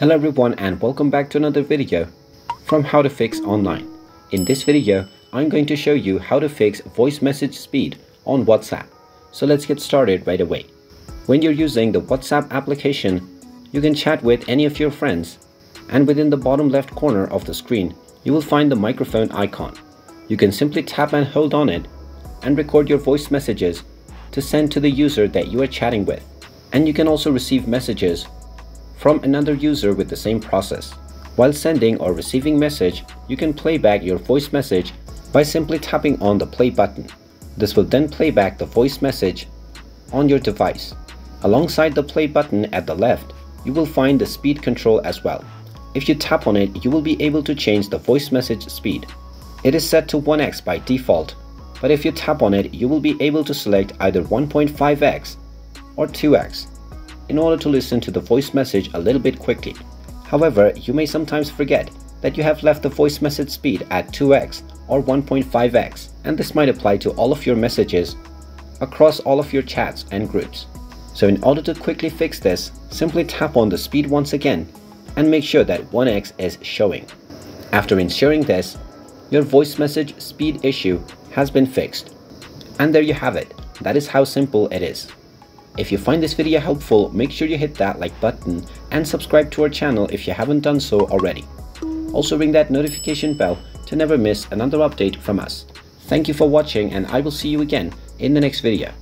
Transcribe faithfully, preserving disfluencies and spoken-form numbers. Hello everyone and welcome back to another video from How to Fix Online. In this video, I'm going to show you how to fix voice message speed on WhatsApp. So let's get started right away. When you're using the WhatsApp application, you can chat with any of your friends, and within the bottom left corner of the screen, you will find the microphone icon. You can simply tap and hold on it and record your voice messages to send to the user that you are chatting with. And you can also receive messages from another user with the same process. While sending or receiving message, you can play back your voice message by simply tapping on the play button. This will then play back the voice message on your device. Alongside the play button at the left, you will find the speed control as well. If you tap on it, you will be able to change the voice message speed. It is set to one x by default, but if you tap on it, you will be able to select either one point five x or two x. In order to listen to the voice message a little bit quickly. However, you may sometimes forget that you have left the voice message speed at two x or one point five x, and this might apply to all of your messages across all of your chats and groups. So in order to quickly fix this, simply tap on the speed once again and make sure that one x is showing. After ensuring this, your voice message speed issue has been fixed. And there you have it. That is how simple it is. If you find this video helpful, make sure you hit that like button and subscribe to our channel if you haven't done so already. Also ring that notification bell to never miss another update from us. Thank you for watching and I will see you again in the next video.